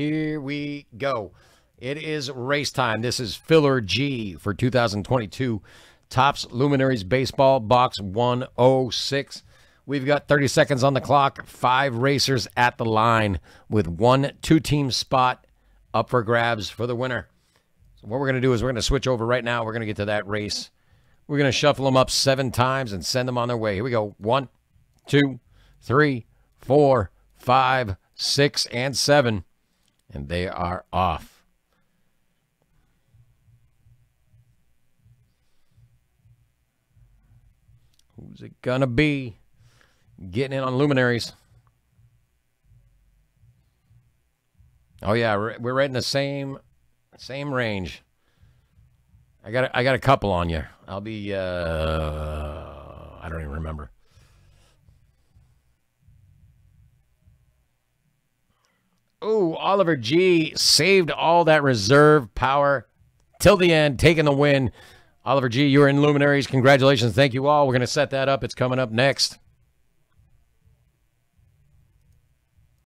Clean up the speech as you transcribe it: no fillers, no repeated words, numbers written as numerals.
Here we go. It is race time. This is filler G for 2022 Topps Luminaries Baseball Box 106. We've got 30 seconds on the clock. 5 racers at the line with 1 two-team spot up for grabs for the winner. So what we're going to do is we're going to switch over right now. We're going to get to that race. We're going to shuffle them up 7 times and send them on their way. Here we go. 1, 2, 3, 4, 5, 6, and 7. And they are off. Who's it gonna be? Getting in on Luminaries. Oh yeah, we're right in the same range. I got a couple on you. I'll be I don't even remember. Oh, Oliver G saved all that reserve power till the end, taking the win. Oliver G, you're in Luminaries. Congratulations. Thank you all. We're going to set that up. It's coming up next.